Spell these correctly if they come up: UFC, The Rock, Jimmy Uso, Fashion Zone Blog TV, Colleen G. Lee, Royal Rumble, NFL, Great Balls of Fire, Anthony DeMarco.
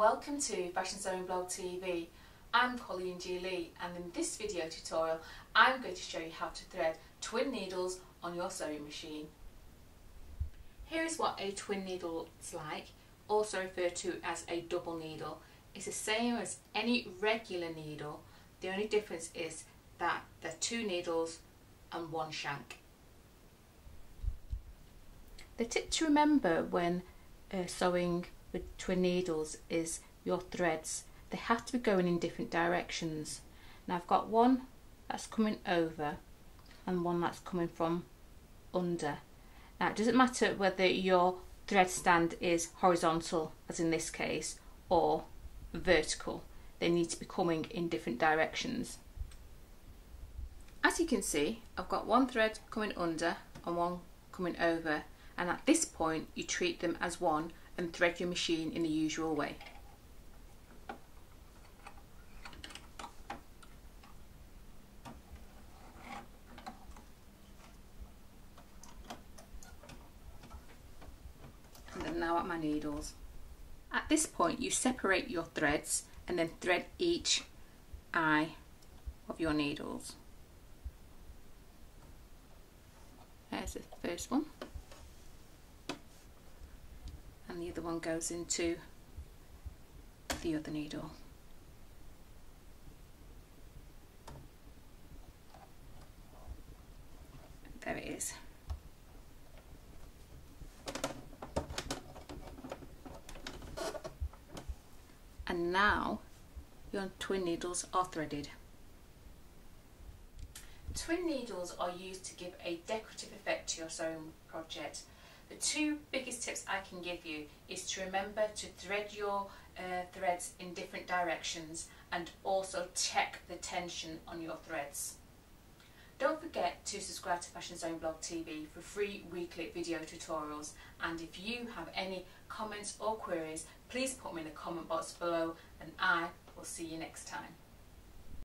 welcome to Fashion Zone Blog TV. I'm Colleen G. Lee, and in this video tutorial I'm going to show you how to thread twin needles on your sewing machine. Here is what a twin needle looks like, also referred to as a double needle. It's the same as any regular needle, the only difference is that there are two needles and one shank. The tip to remember when sewing with twin needles is your threads. They have to be going in different directions. Now I've got one that's coming over and one that's coming from under. Now it doesn't matter whether your thread stand is horizontal, as in this case, or vertical. They need to be coming in different directions. As you can see, I've got one thread coming under and one coming over, and at this point you treat them as one and thread your machine in the usual way. And I'm now at my needles. At this point you separate your threads and then thread each eye of your needles. There's the first one, and the other one goes into the other needle. There it is. And now your twin needles are threaded. Twin needles are used to give a decorative effect to your sewing project. The two biggest tips I can give you is to remember to thread your threads in different directions and also check the tension on your threads. Don't forget to subscribe to Fashion Zone Blog TV for free weekly video tutorials, and if you have any comments or queries, please put them in the comment box below, and I will see you next time.